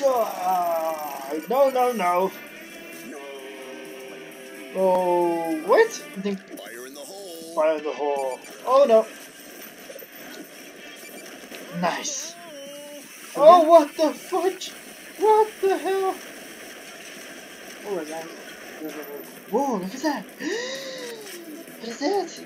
No, no, no. Oh, what? I think fire in the hole. Fire in the hole. Oh no. Nice. Oh, what the fudge? What the hell? Oh, that. Whoa, look at that. What is that?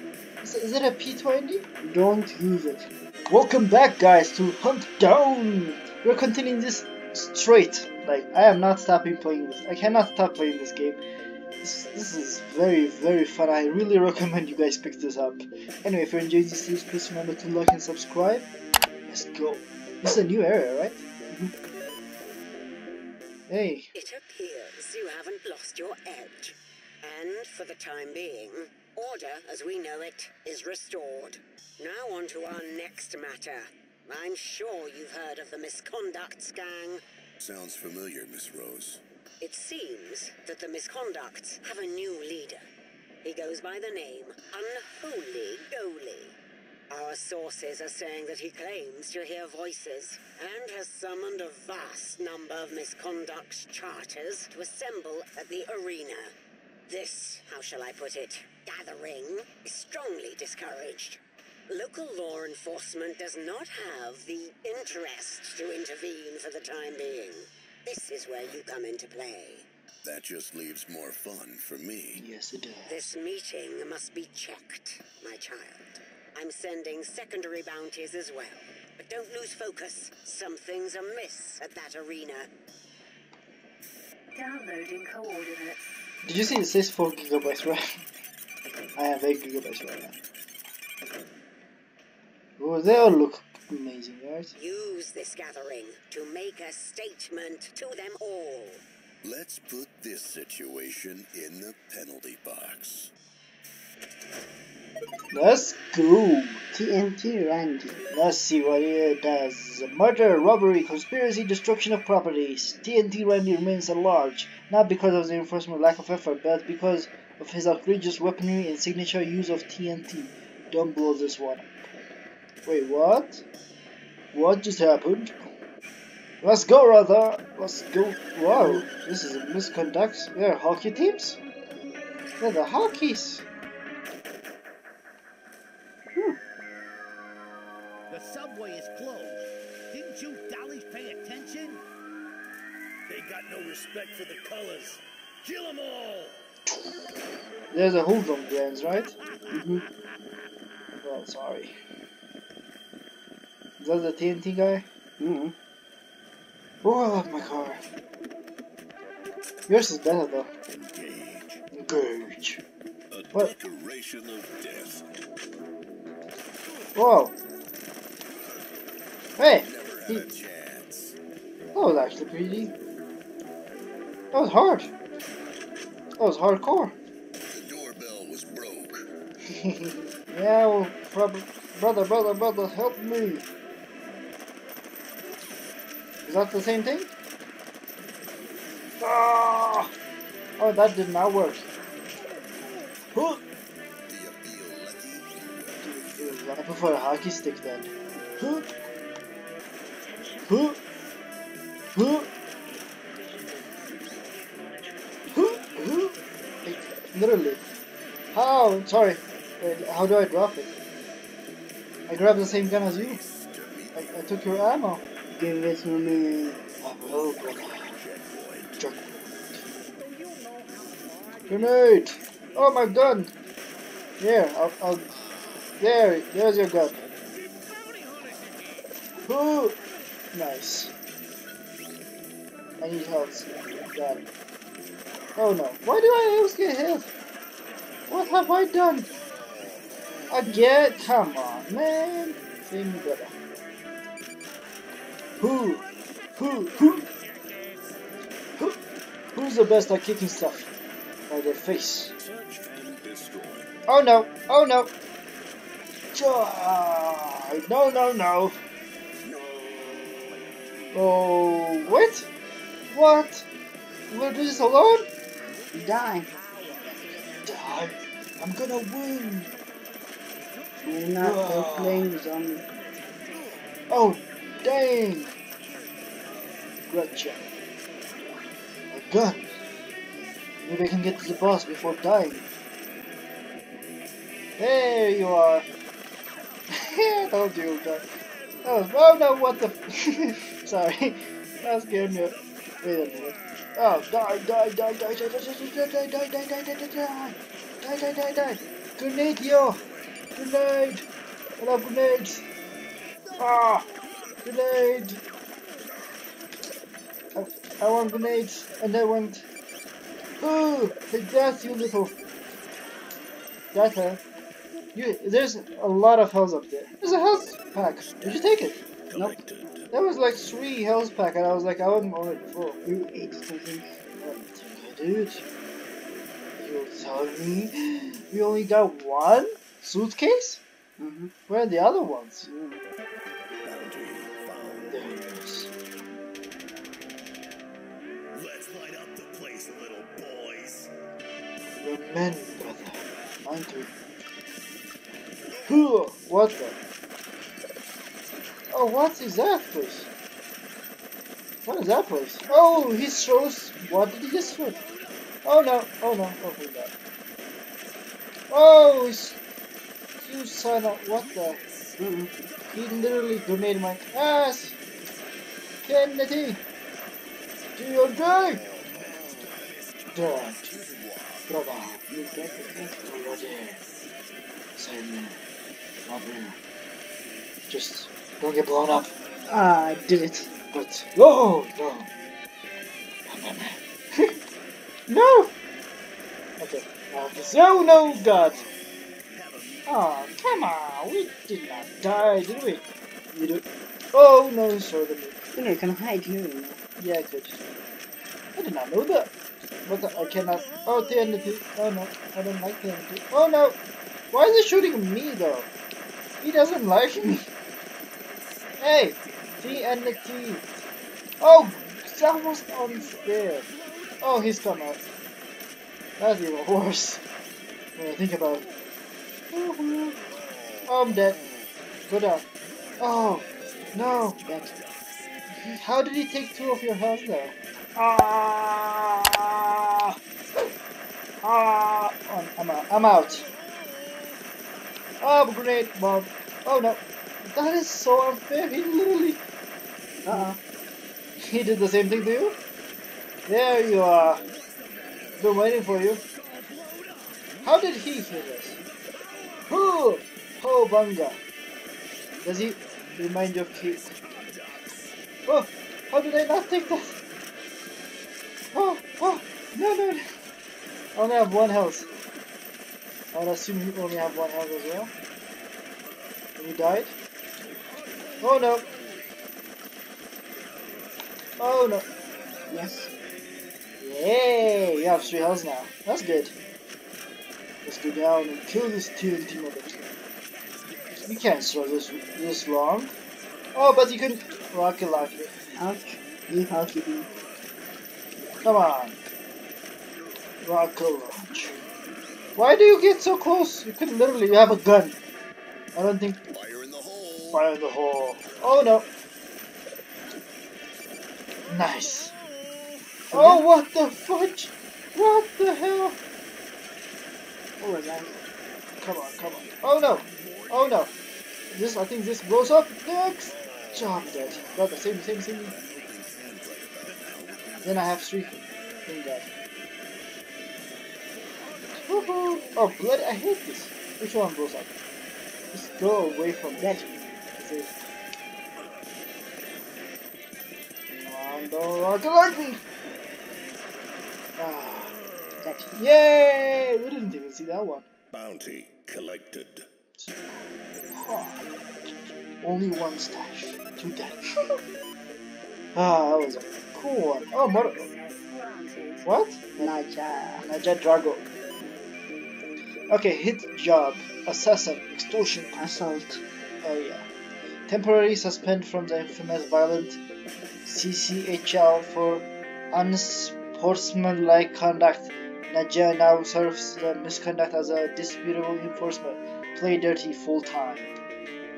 Is it a P20? Don't use it. Welcome back, guys, to Hunt Down. We're continuing this straight. Like, I am not stopping playing this. I cannot stop playing this game. This is very, very fun. I really recommend you guys pick this up. Anyway, if you enjoyed this series, please remember to like and subscribe. Let's go. This is a new area, right? Hey. It appears you haven't lost your edge. And for the time being, order as we know it is restored. Now on to our next matter. I'm sure you've heard of the Misconducts gang. Sounds familiar, Miss Rose. It seems that the Misconducts have a new leader. He goes by the name Unholy Goalie. Our sources are saying that he claims to hear voices and has summoned a vast number of Misconducts charters to assemble at the arena. This, how shall I put it, gathering is strongly discouraged. Local law enforcement does not have the interest to intervene for the time being. This is where you come into play. That just leaves more fun for me. Yes, it does. This meeting must be checked, my child. I'm sending secondary bounties as well. But don't lose focus. Something's amiss at that arena. Downloading coordinates. Did you see it says 4 gigabytes, right? I have 8 gigabytes right now. Oh, they all look amazing, right? Use this gathering to make a statement to them all. Let's put this situation in the penalty box. Let's go. TNT Randy. Let's see what he does. Murder, robbery, conspiracy, destruction of properties. TNT Randy remains at large, not because of the enforcement lack of effort, but because of his outrageous weaponry and signature use of TNT. Don't blow this one up. Wait, what? What just happened? Let's go, rather! Let's go! Wow, this is a Misconduct. They're hockey teams? They're the Hockeys! The subway is closed. Didn't you dollies pay attention? They got no respect for the colors. Kill them all! There's a hooligan brands, right? Mm-hmm. Oh, sorry. Is that the TNT guy? Mm-hmm. Oh, I love my car. Yours is better though. Engage. What? Decoration of death. Whoa. Hey! That was actually pretty. That was hard. That was hardcore. The doorbell was broke. Yeah, well, brother, help me. Is that the same thing? Ah! Oh, that did not work. Huh? I prefer a hockey stick then. Huh? Huh? Huh? Huh? Huh? Like, literally. How? Sorry. Wait, how do I drop it? I grabbed the same gun as you. I took your ammo. Give it to me. Oh, God. Grenade! Oh, my gun! There, I'll... There's your gun. Ooh! Nice. I need help. Got it. Oh no. Why do I always get hit? What have I done? Again? Come on, man. Same brother. Who's the best at kicking stuff? By their face. Oh no! Oh no! No, no, no! Oh, what? What? You gonna do this alone? Die. Die. I'm gonna win. You're not playing zombie. Oh, dang. Great job. My God. Maybe I can get to the boss before dying. There you are. Don't do that. Oh no, what the sorry. That scared me. Wait a minute. Oh, die. Grenade, yo! Grenade! I love grenades! Ah! Grenade! I want grenades, and I want... Ooh! Take that, you little... That hell. There's a lot of health up there. There's a health pack! Did you take it? Nope. There was like 3 health pack, and I was like, I wouldn't want it before. You ate something. What did I do? You'll tell me we only got 1 suitcase? Mm-hmm. Where are the other ones? Mm. There it is. Let's light up the place, little boys. Remember that. Mine too. What the? Oh, what is that place? What is that place? Oh, he shows. What did he just do? Oh no, oh no, oh my God. Oh, you son of what the? He literally donated my ass! Kennedy! Do your job! Don't. Brother, you get the thing already. Silent. Problem. Just don't get blown up. Ah, I did it. But. Whoa! No! No! Okay. Oh no, God! Oh, come on! We did not die, did we? We do. Oh no, so did we. You know, you can hide here. Yeah, I could. I did not know that. But I cannot. Oh, TNT. Oh no, I don't like TNT. Oh no! Why is he shooting me though? He doesn't like me. Hey! TNT. Oh! It's almost on there. Oh, he's come out. That's even worse. When I think about it. Oh, I'm dead. Go down. Oh, no. How did he take 2 of your health there? Ah! I'm out. Oh, grenade bomb. Oh, no. That is so unfair. He literally... He did the same thing to you? There you are. Been waiting for you. How did he hear this? Who? Ho bunga. Does he remind you of Keith? Oh, how did I not take that? Oh, no. I only have 1 health. I would assume you only have 1 health as well. And you died? Oh no. Oh no. Yes. Yay! We have 3 health now. That's good. Let's go down and kill this TNT motherfucker. You can't struggle this long. Oh, but you couldn't rocket launch it. Ouch. You hockey bee. Come on. Rocket launch. Why do you get so close? You could literally have a gun. I don't think... Fire in the hole. Fire in the hole. Oh no. Nice. Oh, what the fudge? What the hell? Oh, man. Come on. Oh no. I think this blows up next. Job dead. Got the same. Then I have 3. Thank God. Woohoo! Oh, blood! I hate this. Which one blows up? Just go away from that. Come on, don't rocket like me. Ah, gotcha. Yay! We didn't even see that one. Bounty collected. Oh, only 1 stash. 2 dead. That was a cool one. Oh, what? Naja Drago. Okay, hit job. Assassin. Extortion. Assault. Oh, yeah. Temporary suspend from the infamous violent CCHL for unspecified horseman-like conduct. Naja now serves the misconduct as a disputable enforcement. Play dirty full time.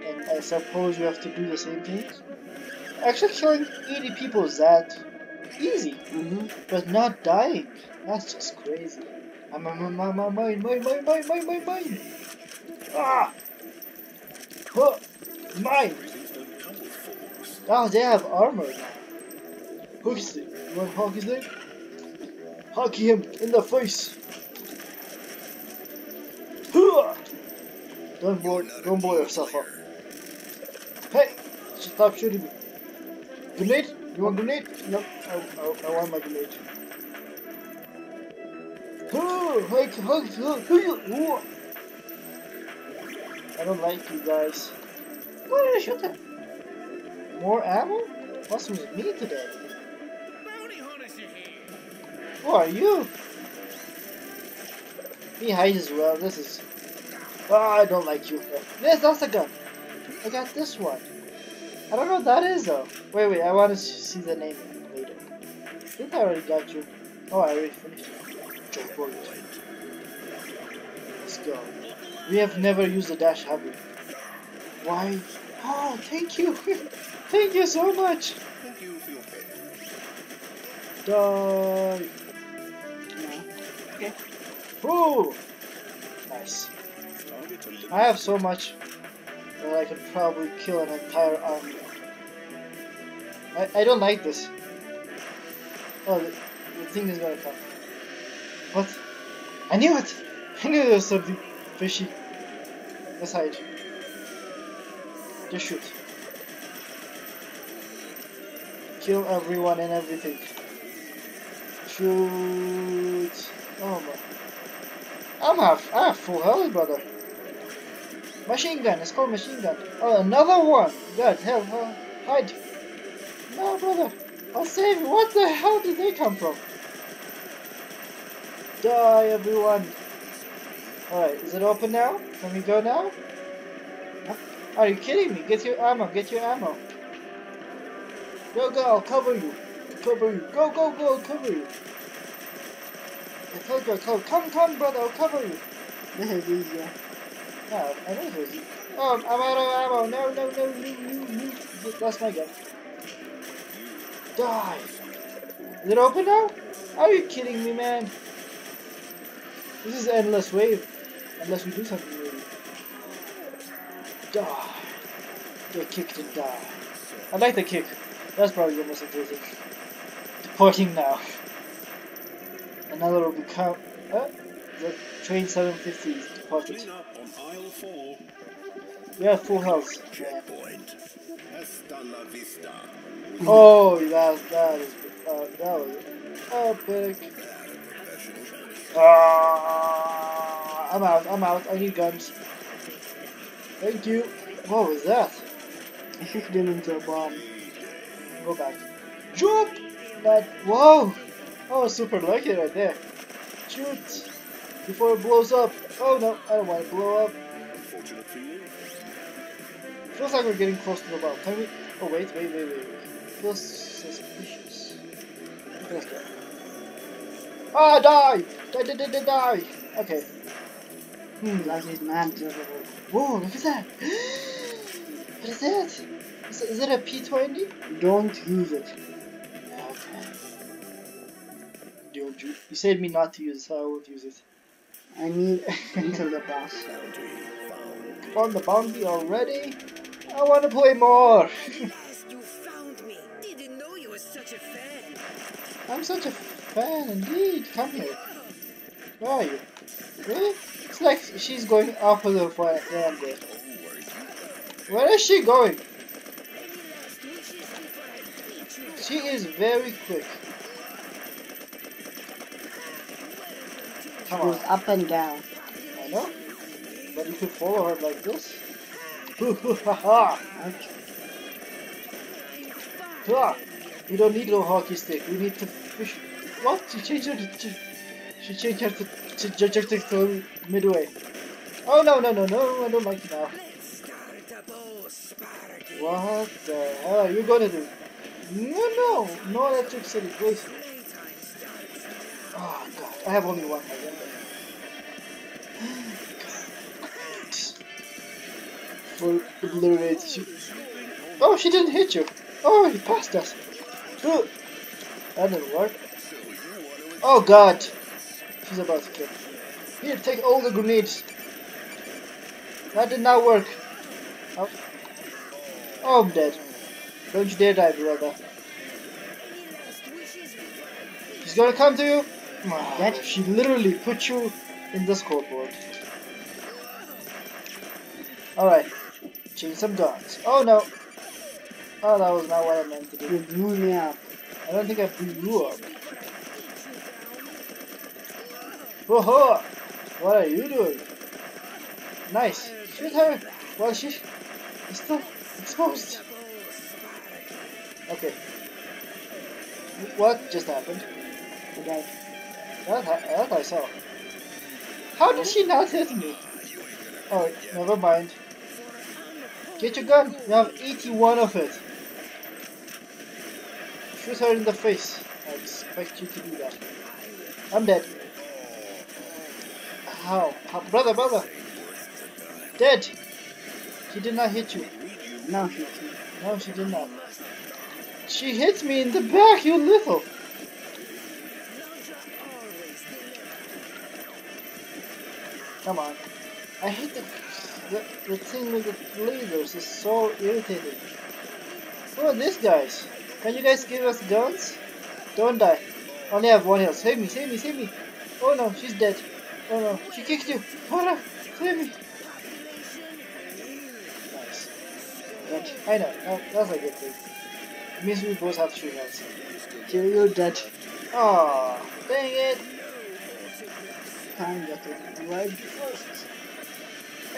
And I suppose we have to do the same thing? Actually killing 80 people is that easy, but not dying. That's just crazy. I'm mine. Ah! Whoa! Mine! Oh, they have armor now. Hockey stick. You want hockey stick? Hockey him in the face! Don't blow yourself up. Hey! Stop shooting me. Grenade? You want grenade? Nope. I want my grenade. I don't like you guys. Why did I shoot him? More ammo? What's with me today? Who are you? He hides as well. This is. Oh, I don't like you. Yes, that's a gun. I got this one. I don't know what that is though. Wait, I want to see the name later. I think I already got you. Oh, I already finished it. Jump forward. Let's go. We have never used a dash, have we? Why? Oh, thank you. Thank you so much. Thank you for your faith. Die. Okay. Woo! Nice. I have so much that I could probably kill an entire army. I don't like this. Oh, the thing is gonna come. What? I knew it! I knew there was something fishy. Let's hide. Just shoot. Kill everyone and everything. Shoot. Oh my. I have full health, brother. Machine gun, it's called machine gun. Oh, another one! God, hell, hide. No, brother, I'll save you. What the hell did they come from? Die, everyone. Alright, is it open now? Can we go now? Huh? Are you kidding me? Get your ammo, get your ammo. Go, I'll cover you. Cover you. Go, I'll cover you. Come, brother, I'll cover you. This is easier. No, I know it was easy. Oh, I'm out of ammo. No. That's my gun. Die. Is it open now? Are you kidding me, man? This is endless wave. Unless we do something really. Die. Get kicked and die. I like the kick. That's probably the most important thing. Deporting now. Another will become. The train 750 is departed. We have full health. Yeah. Oh, that was epic. I'm out. I need guns. Thank you. What was that? I kicked him into a bomb. Go back. Jump! That. Whoa! I was super lucky right there. Shoot! Before it blows up. Oh no, I don't want to blow up. Feels like we're getting close to the bomb. Can we? Oh wait. Feels suspicious. Let's go. Ah, die! Die! Okay. Life is mad. Whoa, look at that! What is that? Is it a P20? Don't use it. You said me not to use it, so I won't use it. I need until the boss. Come on, the bounty already? I want to play more! Yes, you found me. Didn't know you were such a fan. I'm such a fan indeed. Come here. Where are you? Really? It's like she's going opposite of where I'm going. Where is she going? She is very quick. She goes up and down. I know. But you could follow her like this. We don't need no hockey stick. We need to fish. What? She changed her to midway. Oh no. I don't like it now. What the hell are you gonna do? No electric city, please. Oh god, I have only one. Full obliterated. She didn't hit you. Oh, he passed us. That didn't work. Oh god! She's about to kill me. Here, take all the grenades. That did not work. Oh, oh I'm dead. Don't you dare die, brother. She's gonna come to you. Oh, that she literally put you in the scoreboard. Alright. Change some guns. Oh no. Oh, that was not what I meant to do. You blew me up. I don't think I blew you up. Whoa! What are you doing? Nice. Shoot her. Well, she's still exposed. Okay. What just happened? I died. That I saw. How did she not hit me? Oh, never mind. Get your gun. You have 81 of it. Shoot her in the face. I expect you to do that. I'm dead. How? Brother, brother. Dead. She did not hit you. No, she hit me. No, she did not. She hit me in the back, you little. Come on. I hate the thing with the lasers. It's so irritating. Who are these guys? Can you guys give us guns? Don't die. Only have one health. Save me, save me, save me. Oh no, she's dead. Oh no, she kicked you. Oh no, save me. Nice. Dead. I know, that's a good thing. It means we both have 3 health. Kill you, dead. Aww, dang it. Time got to ride first.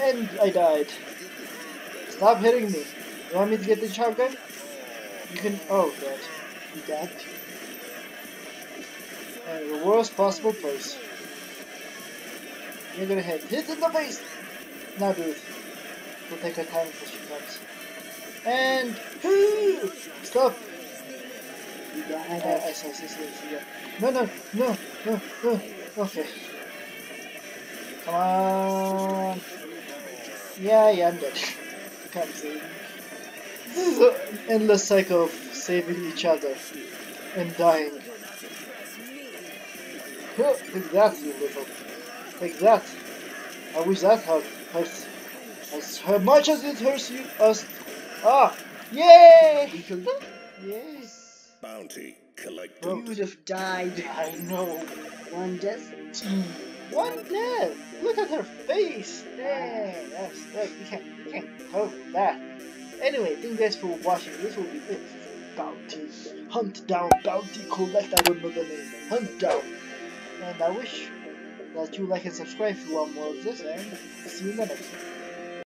And I died. Stop hitting me. You want me to get the shotgun? You can. Oh, God. You got. And the worst possible place. You're gonna hit in the face! Now do it. We'll take our time until she comes. And. Stop! You got. I saw this. No, no, no, no, no. Okay. Come on. Yeah, I'm dead. Come see. This is an endless cycle of saving each other and dying. Huh, take that, you little. Take that. I wish that hurts as much as it hurts you. Us. Ah! Yay! Yes. Bounty collected. You would have died. I know. One death. One death. Look at her face! There! That's you can't cover that. Anyway, thank you guys for watching. This will be it. Bounty. Hunt down. Bounty collect. I don't know the name. Hunt down. And I wish that you like and subscribe if you want more of this. And see you in the next one.